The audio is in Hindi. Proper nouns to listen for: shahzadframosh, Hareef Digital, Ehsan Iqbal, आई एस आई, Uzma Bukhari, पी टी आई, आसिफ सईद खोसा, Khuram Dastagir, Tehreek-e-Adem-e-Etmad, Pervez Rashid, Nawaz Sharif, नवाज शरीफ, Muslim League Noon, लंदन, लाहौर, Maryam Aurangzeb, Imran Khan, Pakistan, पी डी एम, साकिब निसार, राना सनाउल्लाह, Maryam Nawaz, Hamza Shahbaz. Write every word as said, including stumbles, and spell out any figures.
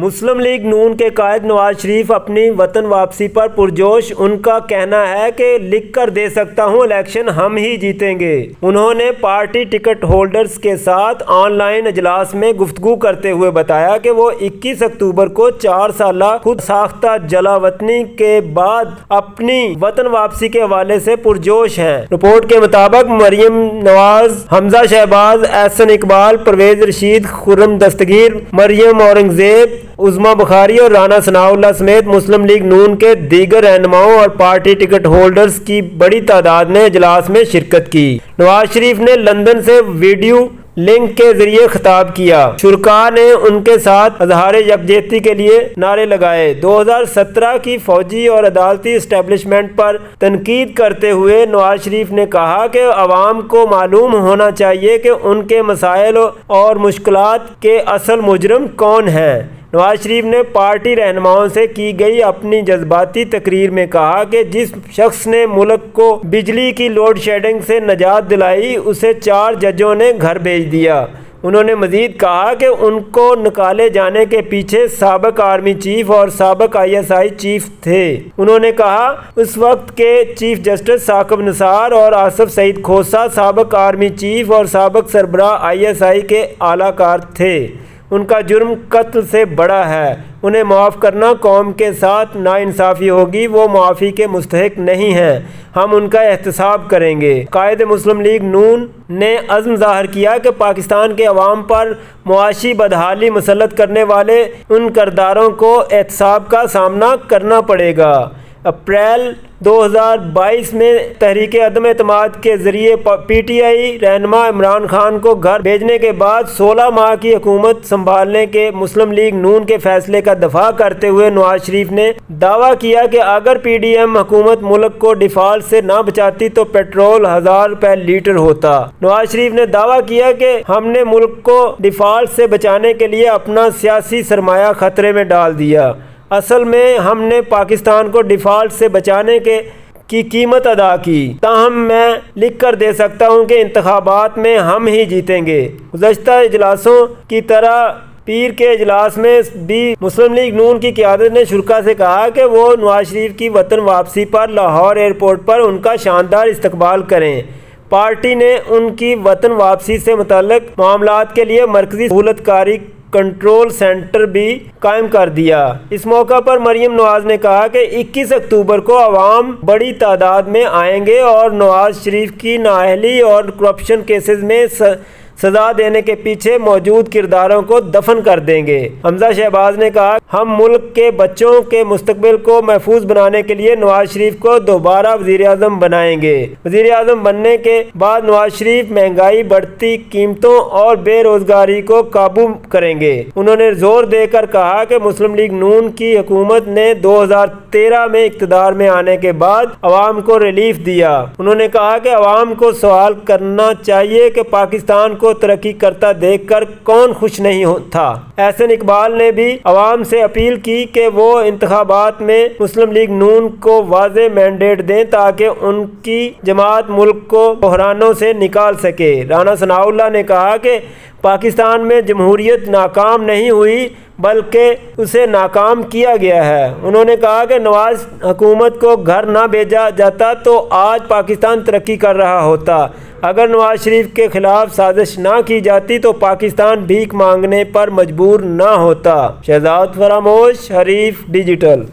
मुस्लिम लीग नून के कायद नवाज शरीफ अपनी वतन वापसी पर पुरजोश। उनका कहना है कि लिख कर दे सकता हूं, इलेक्शन हम ही जीतेंगे। उन्होंने पार्टी टिकट होल्डर्स के साथ ऑनलाइन अजलास में गुफ्तगू करते हुए बताया कि वो इक्कीस अक्टूबर को चार साल खुद साख्ता जलावतनी के बाद अपनी वतन वापसी के हवाले से पुरजोश हैं। रिपोर्ट के मुताबिक मरियम नवाज, हमजा शहबाज, एहसन इकबाल, परवेज रशीद, खुरम दस्तगीर, मरियम औरंगजेब, उज़मा बुखारी और राना सनाउल्लाह समेत मुस्लिम लीग नून के दीगर रहनुमाओं और पार्टी टिकट होल्डर्स की बड़ी तादाद ने इजलास में शिरकत की। नवाज शरीफ ने लंदन से वीडियो लिंक के जरिए खिताब किया। शुरका ने उनके साथ अजहार यकजहती के लिए नारे लगाए। दो हज़ार सत्रह की फौजी और अदालती इस्टेब्लिशमेंट पर तनकीद करते हुए नवाज शरीफ ने कहा कि आवाम को मालूम होना चाहिए कि उनके मसाइल और मुश्किलात के असल मुजरम कौन हैं। नवाज शरीफ ने पार्टी रहनुमाओं से की गई अपनी जज्बाती तकरीर में कहा कि जिस शख्स ने मुल्क को बिजली की लोड शेडिंग से निजात दिलाई, उसे चार जजों ने घर भेज दिया। उन्होंने मजीद कहा कि उनको निकाले जाने के पीछे साबक आर्मी चीफ और साबक आई एस आई चीफ थे। उन्होंने कहा उस वक्त के चीफ जस्टिस साकिब निसार और आसिफ सईद खोसा साबक आर्मी चीफ और साबक सरबरा आई एस आई के आलाकार थे। उनका जुर्म कत्ल से बड़ा है, उन्हें माफ़ करना कौम के साथ नाइंसाफ़ी होगी, वो माफ़ी के मुस्तहक नहीं हैं, हम उनका एहतसाब करेंगे। कायद मुस्लिम लीग नून ने अज़्म ज़ाहिर किया कि पाकिस्तान के अवाम पर मुआशी बदहाली मुसलत करने वाले उन करदारों को एहतसाब का सामना करना पड़ेगा। अप्रैल दो हज़ार बाईस में तहरीक-ए-अदम-ए-एतमाद के ज़रिए पी टी आई रहनुमा इमरान खान को घर भेजने के बाद सोलह माह की हुकूमत संभालने के मुस्लिम लीग नून के फैसले का दफा करते हुए नवाज शरीफ ने दावा किया कि अगर पी डी एम हुकूमत मुल्क को डिफ़ॉल्ट से ना बचाती तो पेट्रोल हज़ार रुपये लीटर होता। नवाज शरीफ ने दावा किया कि हमने मुल्क को डिफ़ॉल्ट से बचाने के लिए अपना सियासी सरमाया ख़तरे में डाल दिया। असल में हमने पाकिस्तान को डिफ़ॉल्ट से बचाने के की कीमत अदा की। ताहम मैं लिख कर दे सकता हूं कि इंतखाबात में हम ही जीतेंगे। गुज़श्ता इजलासों की तरह पीर के इजलास में भी मुस्लिम लीग नून की क़यादत ने शुरा से कहा कि वो नवाज शरीफ की वतन वापसी पर लाहौर एयरपोर्ट पर उनका शानदार इस्तकबाल करें। पार्टी ने उनकी वतन वापसी से मुतल्लिक़ मामलात के लिए मरकज़ी सहूलतकारी कंट्रोल सेंटर भी कायम कर दिया। इस मौका पर मरियम नवाज ने कहा कि इक्कीस अक्टूबर को आवाम बड़ी तादाद में आएंगे और नवाज शरीफ की नाअहली और करप्शन केसेस में सज़ा देने के पीछे मौजूद किरदारों को दफन कर देंगे। हमजा शहबाज ने कहा हम मुल्क के बच्चों के मुस्तकबिल को महफूज बनाने के लिए नवाज शरीफ को दोबारा वज़ीर-ए-आज़म बनाएंगे। वज़ीर-ए-आज़म बनने के बाद नवाज शरीफ महंगाई, बढ़ती कीमतों और बेरोजगारी को काबू करेंगे। उन्होंने जोर देकर कहा कि मुस्लिम लीग नून की हुकूमत ने दो हजार तेरह में इक़्तिदार में आने के बाद अवाम को रिलीफ दिया। उन्होंने कहा कि अवाम को सवाल करना चाहिए कि पाकिस्तान को तरक्की करता देखकर कौन खुश नहीं था। एहसन इकबाल ने भी अवाम से अपील की कि वो इंतखाबात में मुस्लिम लीग नून को वाज़े मैंडेट दें ताकि उनकी जमात मुल्क को बहरानों से निकाल सके। राना सनाउल्लाह ने कहा कि पाकिस्तान में जमहूरियत नाकाम नहीं हुई बल्कि उसे नाकाम किया गया है। उन्होंने कहा कि नवाज हुकूमत को घर ना भेजा जाता तो आज पाकिस्तान तरक्की कर रहा होता। अगर नवाज शरीफ के खिलाफ साजिश ना की जाती तो पाकिस्तान भीख मांगने पर मजबूर ना होता। शहजाद फरामोश, हरीफ डिजिटल।